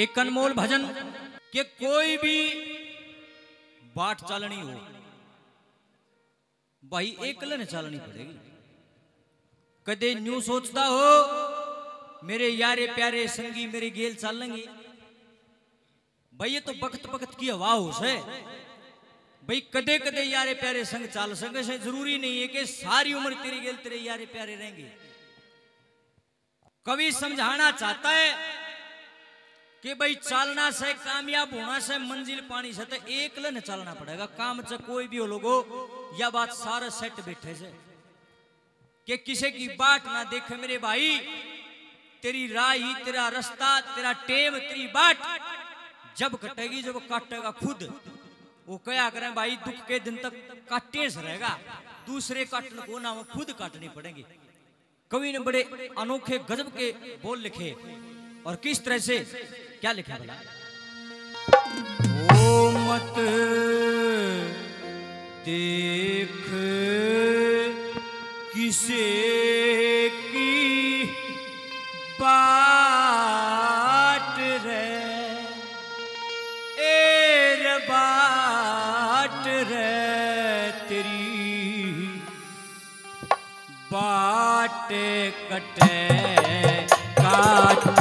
एक अनमोल भजन के कोई भी बाट चालनी हो भाई एकल ने चालनी पड़ेगी। कदे न्यू सोचता हो मेरे यारे प्यारे संगी मेरी गेल चालेंगी भाई, ये तो वक्त वक्त की हवा हो से भाई। कदे कदे यारे प्यारे संग चाल सके से, जरूरी नहीं है कि सारी उम्र तेरी गेल तेरे यारे प्यारे रहेंगे। कवि समझाना चाहता है कि भाई चालना से कामयाब होना से मंजिल पानी से तो एकले न चालना पड़ेगा। काम से कोई भी हो लोगो, यह बात सारा सेट बैठे से कि किसी की बाट ना देखे मेरे भाई, तेरी राह ही तेरा रास्ता तेरा टेम तेरी बाट जब कटेगी जब काटेगा खुद। वो क्या करें भाई, दुख के दिन तक काटे से रहेगा, दूसरे काटने को ना, वो खुद काटनी पड़ेगी। कवि ने बड़े अनोखे गजब के बोल लिखे, और किस तरह से क्या लिखा भला। ओ मत देख किसे की बाट रे, एर बाट रे तेरी बाट कटे काटे।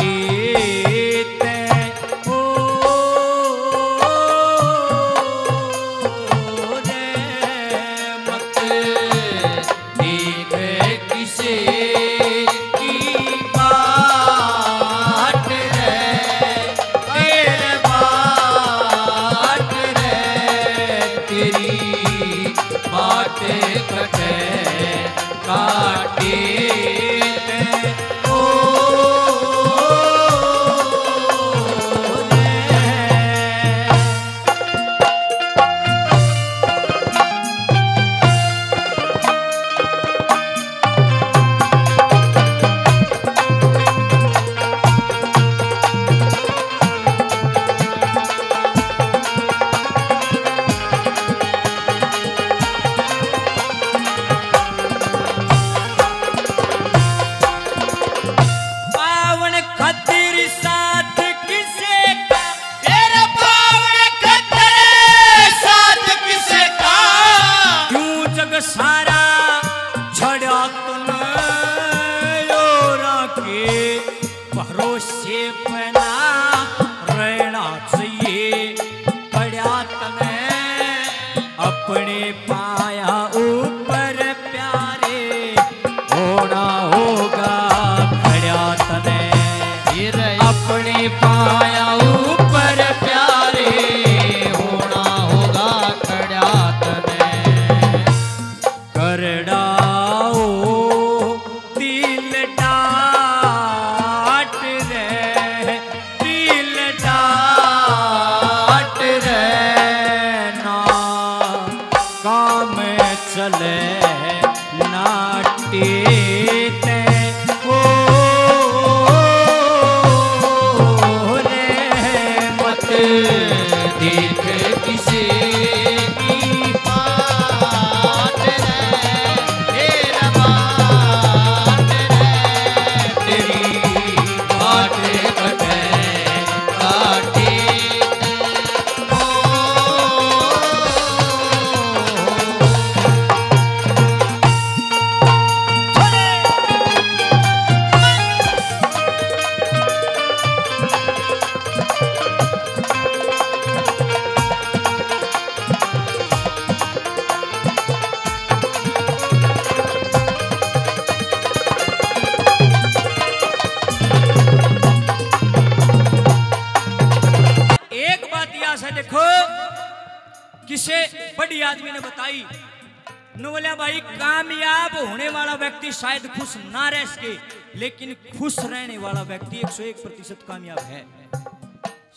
शायद खुश ना रह सके, लेकिन खुश रहने वाला व्यक्ति 101% कामयाब है।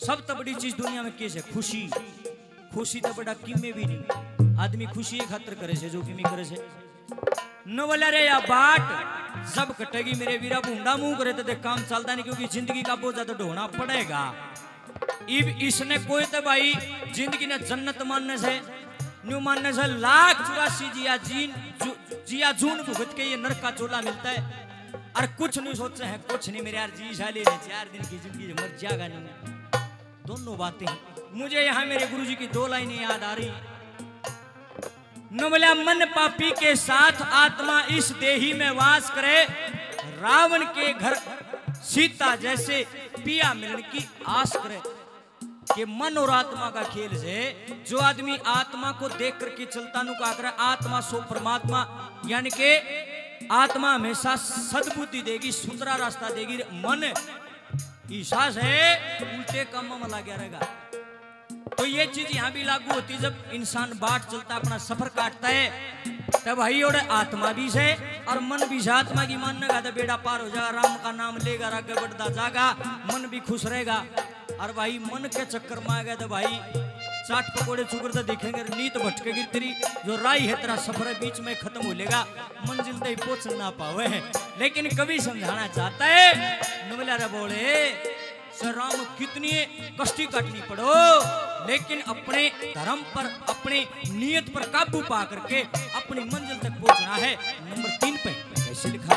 सब तो बड़ी चीज दुनिया में कैसे खुशी, खुशी तो बड़ा कीमे भी नहीं। आदमी खुशी एक खातर करे से जो कीमे करे से न बोला रे या बाट सब कटेगी मेरे वीरा। भूंडा मुंह करे तो देख काम चलता नहीं, क्योंकि जिंदगी का बोझ ज्यादा ढोना पड़ेगा। इब इसने कोई तो भाई जिंदगी ने जन्नत मानने से न्यू मानने से 1,84,000 जिया जून भुगत के ये नरक का चोला मिलता है। और कुछ नहीं सोचते हैं, कुछ नहीं मेरे यार जी शाले 4 दिन की जिंदगी मर जाएगा नहीं। दोनों बातें। मुझे यहाँ मेरे गुरुजी की दो लाइनें याद आ रही। नमला मन पापी के साथ आत्मा इस देही में वास करे, रावण के घर सीता जैसे पिया मिलन की आस करे। कि मन और आत्मा का खेल है। जो आदमी आत्मा को देख करके चलता नु का करे, आत्मा सो परमात्मा, यानी के आत्मा हमेशा सद्बुद्धि देगी, सुंदरा रास्ता देगी। मन ईशास है, उल्टे काम में लग गया रहेगा। तो ये चीज यहाँ भी लागू होती। जब इंसान बाट चलता, अपना सफर काटता है, तब भाई और आत्मा भी है और मन भी। आत्मा की मानने का तो बेड़ा पार हो जाएगा, राम का नाम लेगा, राग बढ़ता जाएगा, मन भी खुश रहेगा। और भाई मन के चक्कर में आ गया तो भाई चाट पकौड़े चुगरता दिखेंगे, नीत भटकेगी तेरी जो राई है, तेरा सफर बीच में खत्म हो लेगा, मंजिल तक पहुंच ना पावे। लेकिन कभी समझाना चाहता है नमला रे बोले राम, कितनी कष्टी काटनी पड़ो, लेकिन अपने धर्म पर, अपने नियत पर काबू पा करके अपनी मंजिल तक पहुंचना है। नंबर 3 पे कैसे लिखा,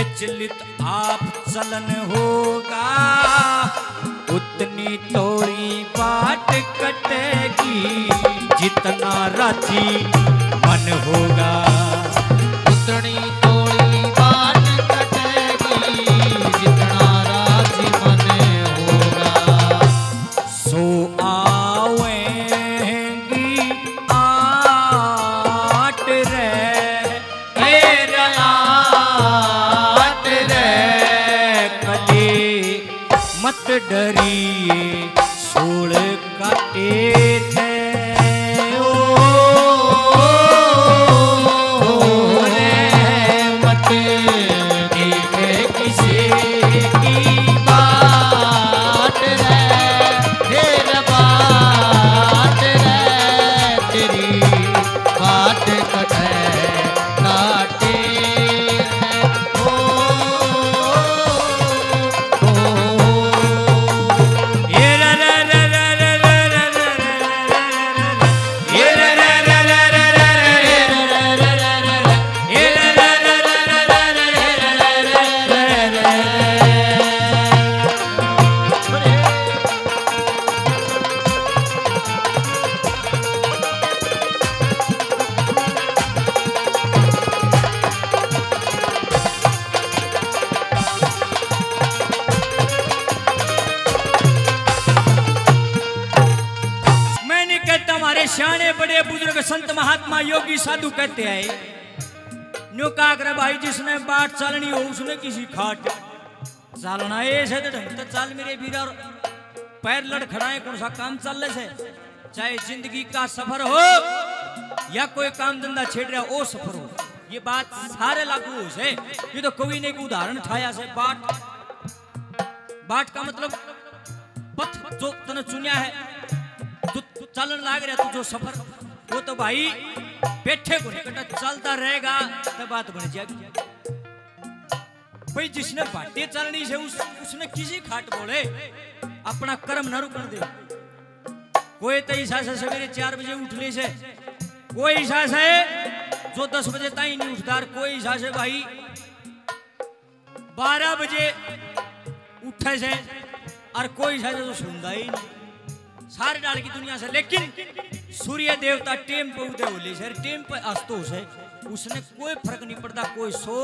विचलित आप चलन होगा, उतनी तोरी बाट कटेगी, जितना राजी मन होगा, उतनी तोरी बाट कटेगी, जितना राजी मन होगा। सो आवेंगी आट डरिए, सोल काटे थे मत देखे किसी की बात रे, बात रे तेरी बात काटे। शाने बड़े बुजुर्ग संत महात्मा योगी साधु कहते हैं न्यू काकर भाई, जिसने बाट चालनी हो उसने किसी खाट चालना है। ऐसे तो चाल मेरे भीरा और पैर लड़ खड़ाए, कौन सा काम चलने से, चाहे जिंदगी का सफर हो या कोई काम धंधा छेड़ रहा हो, ओ सफर हो। ये बात सारे लागू हो से। ये तो कवि ने एक उदाहरण उठाया से, बाट का मतलब पथ जो तने चुनिया है, चलन लाग रहा तू जो सफर, वो तो भाई बैठे को नहीं चलता रहेगा, तो बात बन जाएगी। भाई जिसने बाटे चलनी से उसने किसी खाट बोले, अपना कर्म न रुकन दे। कोई तो ऐसा से सवेरे 4 बजे उठने से, कोई ऐसा से जो 10 बजे तक नहीं उठता, कोई ऐसा से भाई 12 बजे उठे से, और कोई ऐसा से तो सुनता ही नहीं, सारे डाल की दुनिया से। लेकिन सूर्य देवता टेम पे उदय होली सर, टेम पे अस्त हो से, उसने कोई फर्क नहीं पड़ता, कोई सो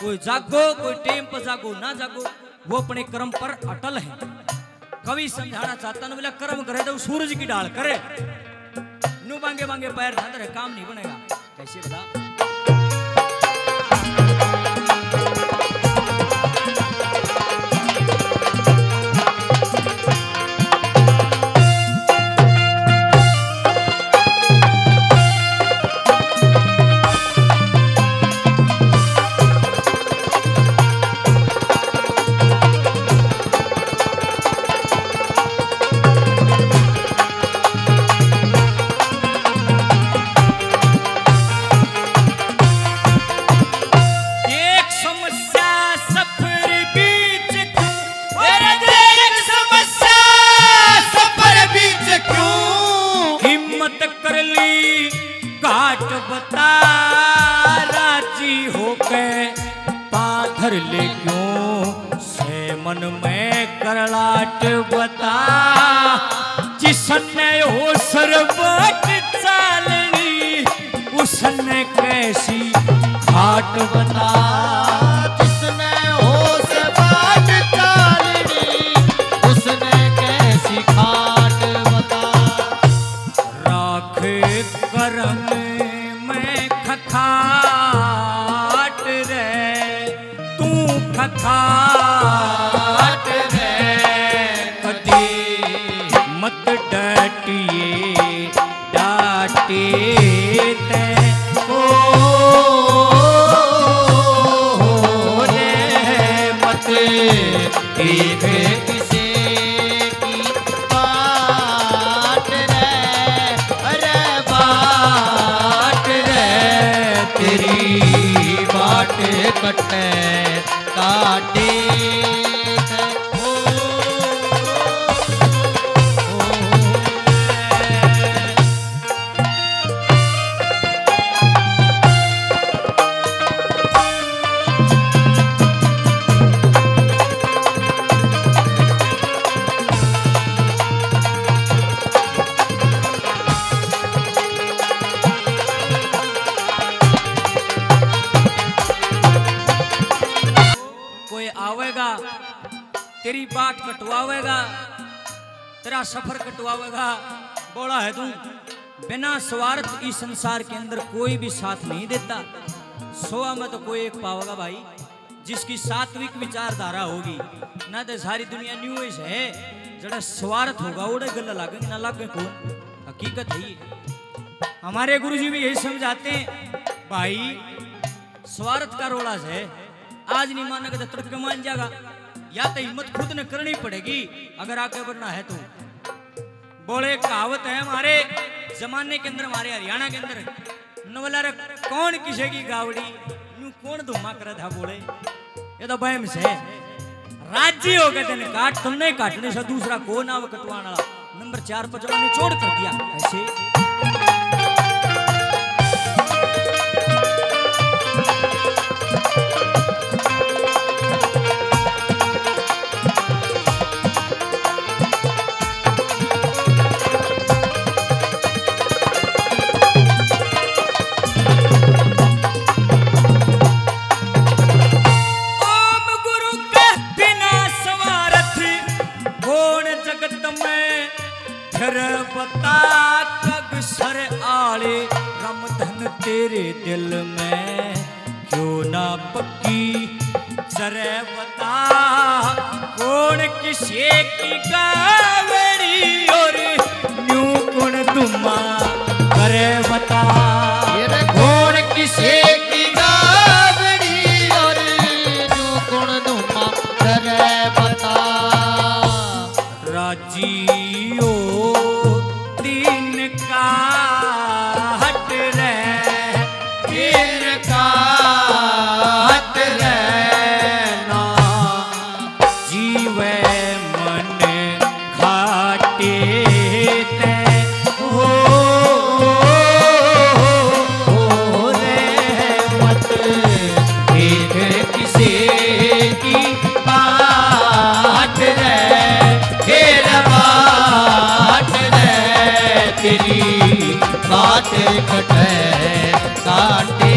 कोई जागो, कोई टेम पर जागो ना जागो, वो अपने कर्म पर अटल है। कवि समझाना चाहता न बोला कर्म करे तो सूरज की डाल करे, नु मांगे मांगे पैर धांधरे काम नहीं बनेगा। कैसे बता हिम्मत कर ली काट बता राजी होके पाथर ले क्यों से मन में करलाट बता जिसने हो सरबत चालनी उसने कैसी घाट बता जिसने हो सरबत चालनी उसने कैसी घाट बता राखे करम में खखाट रे तू खखाट रे कदी मत डाटिए डाटिए देखे किसे की बाट रे अरे बाट रे तेरी बाट कटे काटे तेरी बाट कटवावेगा तेरा सफर कटवावेगा बोला है तू बिना स्वार्थ इस संसार के अंदर कोई भी साथ नहीं देता। सोवा में तो कोई एक पावेगा भाई जिसकी सात्विक विचारधारा होगी ना तो सारी दुनिया न्यू एज है जरा स्वार्थ होगा उड़े गला लागेंगे ना लागे को हकीकत है। हमारे गुरुजी भी यही समझाते हैं भाई स्वार्थ का रोड़ा है आज नहीं मानेगा तो तड़के मान जाएगा या तो हिम्मत खुद ने करनी पड़ेगी अगर आगे बढ़ना है तो। बोले कहावत है हमारे जमाने के अंदर हमारे हरियाणा के अंदर नवला रे कौन किसे की गावड़ी यूं कौन धुमा कर था बोले ये तो बहम से राज्य हो गए तेने काट तुमने काटने से दूसरा कौन आव कटवाना नंबर 4 पर जमाने छोड़ कर दिया ऐसे बता कग सर आले रमधन तेरे दिल में क्यों ना पक्की जरे बता कौन किसे की गावड़ी और न्यू कौन दुमा करे बता कौन किसे की गावड़ी और न्यू कौन दुमा करे बता राजी तेरी बात कटे काटे